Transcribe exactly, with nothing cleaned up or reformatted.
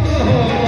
Oh,